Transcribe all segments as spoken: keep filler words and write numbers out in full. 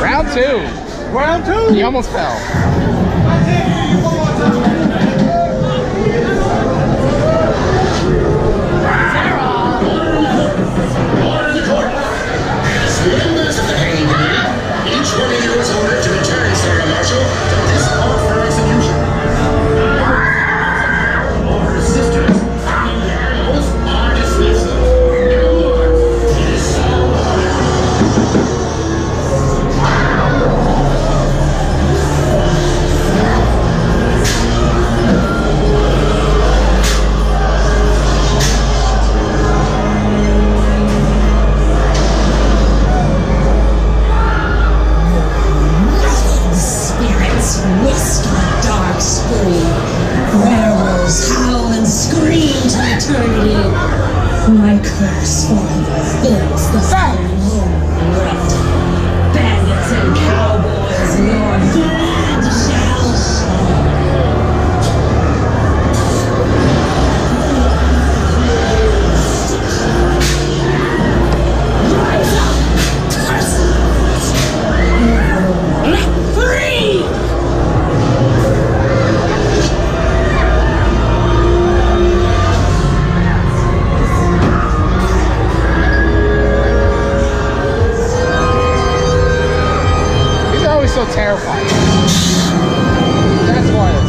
Round two. Round two? He almost fell. I can't hear you one more time. Sarah. My curse forever fills the fire and red. Bandits and cowboys, your blood shall shine. Rise up, Tarzan! Let free! So terrifying. That's why it's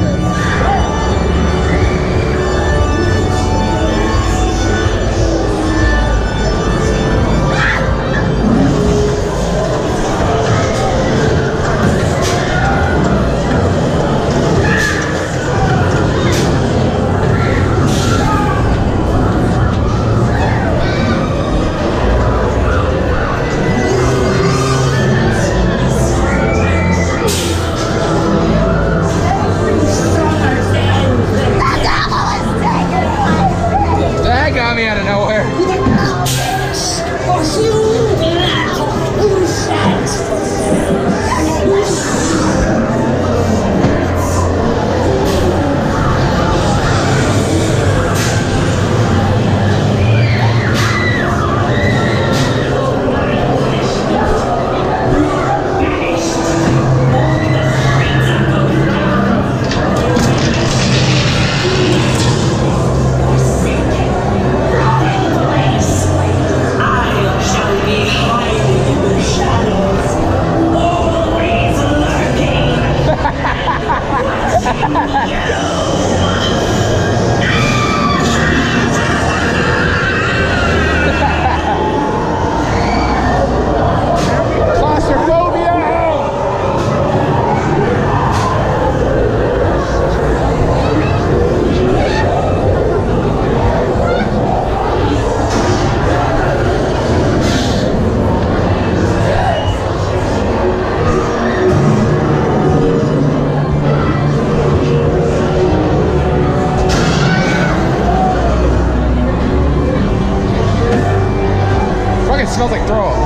smells like throw up.